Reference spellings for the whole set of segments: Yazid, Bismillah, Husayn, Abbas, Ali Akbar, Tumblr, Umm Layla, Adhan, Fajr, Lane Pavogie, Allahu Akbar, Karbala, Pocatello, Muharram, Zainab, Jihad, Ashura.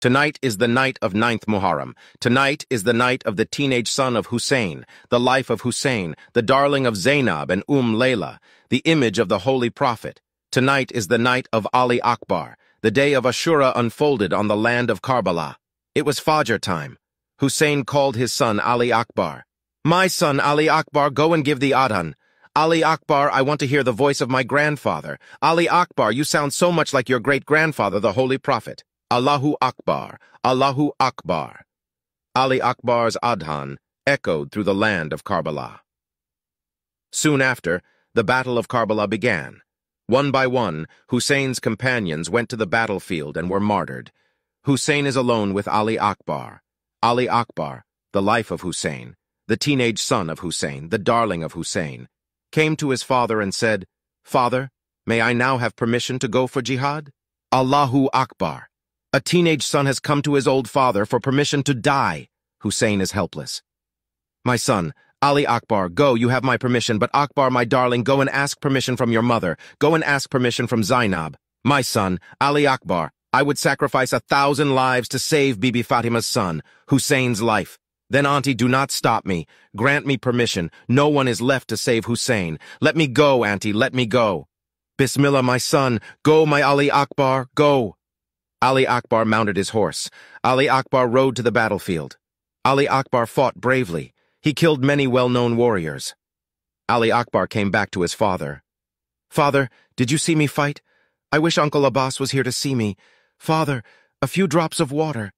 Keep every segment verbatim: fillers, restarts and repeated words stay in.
Tonight is the night of ninth Muharram. Tonight is the night of the teenage son of Husayn, the life of Husayn, the darling of Zainab and Umm Layla, the image of the Holy Prophet. Tonight is the night of Ali Akbar, the day of Ashura unfolded on the land of Karbala. It was Fajr time. Husayn called his son Ali Akbar. "My son, Ali Akbar, go and give the Adhan. Ali Akbar, I want to hear the voice of my grandfather. Ali Akbar, you sound so much like your great-grandfather, the Holy Prophet. Allahu Akbar, Allahu Akbar." Ali Akbar's Adhan echoed through the land of Karbala. Soon after, the Battle of Karbala began. One by one, Husayn's companions went to the battlefield and were martyred. Husayn is alone with Ali Akbar. Ali Akbar, the life of Husayn, the teenage son of Husayn, the darling of Husayn, came to his father and said, "Father, may I now have permission to go for jihad?" Allahu Akbar. A teenage son has come to his old father for permission to die. Husayn is helpless. "My son, Ali Akbar, go, you have my permission, but Akbar, my darling, go and ask permission from your mother. Go and ask permission from Zainab. My son, Ali Akbar, I would sacrifice a thousand lives to save Bibi Fatima's son, Husayn's life. Then, Auntie, do not stop me. Grant me permission. No one is left to save Husayn. Let me go, Auntie, let me go. Bismillah, my son, go, my Ali Akbar, go." Ali Akbar mounted his horse. Ali Akbar rode to the battlefield. Ali Akbar fought bravely. He killed many well-known warriors. Ali Akbar came back to his father. "Father, did you see me fight? I wish Uncle Abbas was here to see me. Father, a few drops of water.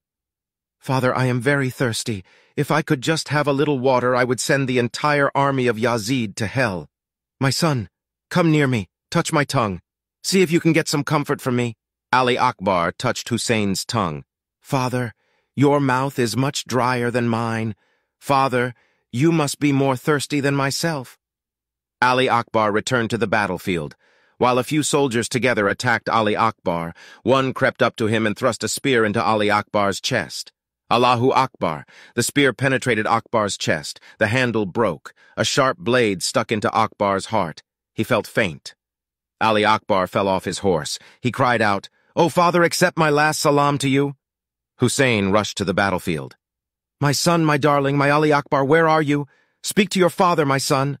Father, I am very thirsty. If I could just have a little water, I would send the entire army of Yazid to hell. My son, come near me. Touch my tongue. See if you can get some comfort from me." Ali Akbar touched Husayn's tongue. "Father, your mouth is much drier than mine. Father, you must be more thirsty than myself." Ali Akbar returned to the battlefield. While a few soldiers together attacked Ali Akbar, one crept up to him and thrust a spear into Ali Akbar's chest. Allahu Akbar, the spear penetrated Akbar's chest. The handle broke. A sharp blade stuck into Akbar's heart. He felt faint. Ali Akbar fell off his horse. He cried out, "Oh, Father, accept my last salam to you." Husayn rushed to the battlefield. "My son, my darling, my Ali Akbar, where are you? Speak to your father, my son."